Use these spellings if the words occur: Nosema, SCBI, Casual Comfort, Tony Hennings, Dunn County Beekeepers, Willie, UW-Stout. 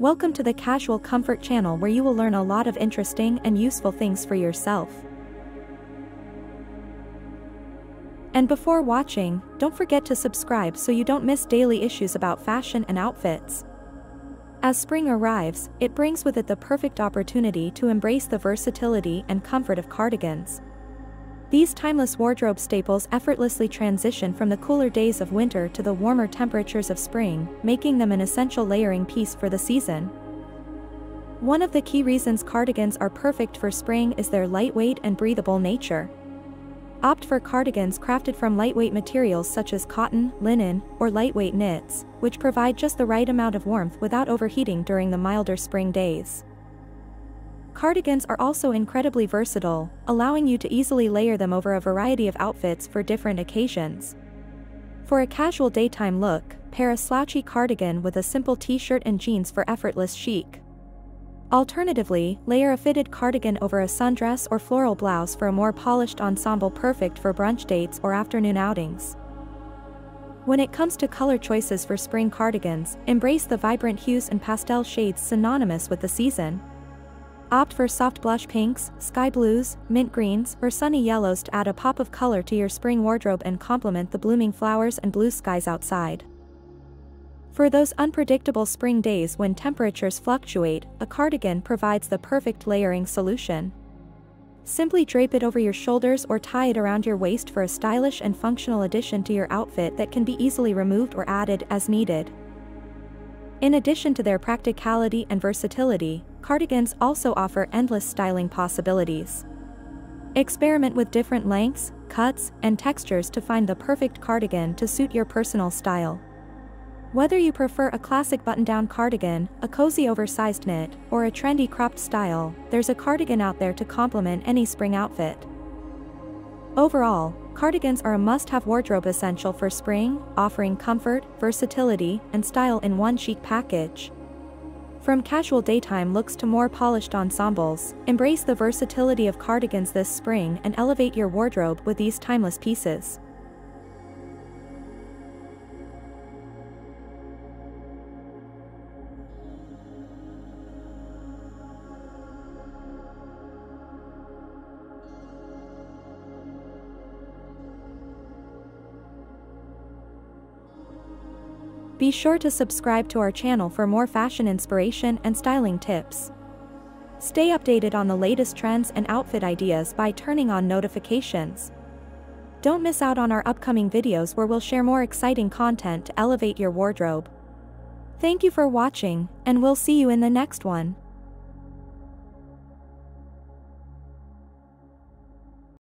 Welcome to the Casual Comfort channel, where you will learn a lot of interesting and useful things for yourself. And before watching, don't forget to subscribe so you don't miss daily issues about fashion and outfits. As spring arrives, it brings with it the perfect opportunity to embrace the versatility and comfort of cardigans. These timeless wardrobe staples effortlessly transition from the cooler days of winter to the warmer temperatures of spring, making them an essential layering piece for the season. One of the key reasons cardigans are perfect for spring is their lightweight and breathable nature. Opt for cardigans crafted from lightweight materials such as cotton, linen, or lightweight knits, which provide just the right amount of warmth without overheating during the milder spring days. Cardigans are also incredibly versatile, allowing you to easily layer them over a variety of outfits for different occasions. For a casual daytime look, pair a slouchy cardigan with a simple t-shirt and jeans for effortless chic. Alternatively, layer a fitted cardigan over a sundress or floral blouse for a more polished ensemble, perfect for brunch dates or afternoon outings. When it comes to color choices for spring cardigans, embrace the vibrant hues and pastel shades synonymous with the season. Opt for soft blush pinks, sky blues, mint greens, or sunny yellows to add a pop of color to your spring wardrobe and complement the blooming flowers and blue skies outside. For those unpredictable spring days when temperatures fluctuate, a cardigan provides the perfect layering solution. Simply drape it over your shoulders or tie it around your waist for a stylish and functional addition to your outfit that can be easily removed or added as needed. In addition to their practicality and versatility, cardigans also offer endless styling possibilities. Experiment with different lengths, cuts, and textures to find the perfect cardigan to suit your personal style. Whether you prefer a classic button-down cardigan, a cozy oversized knit, or a trendy cropped style, there's a cardigan out there to complement any spring outfit. Overall, cardigans are a must-have wardrobe essential for spring, offering comfort, versatility, and style in one chic package. From casual daytime looks to more polished ensembles, embrace the versatility of cardigans this spring and elevate your wardrobe with these timeless pieces. Be sure to subscribe to our channel for more fashion inspiration and styling tips. Stay updated on the latest trends and outfit ideas by turning on notifications. Don't miss out on our upcoming videos, where we'll share more exciting content to elevate your wardrobe. Thank you for watching, and we'll see you in the next one.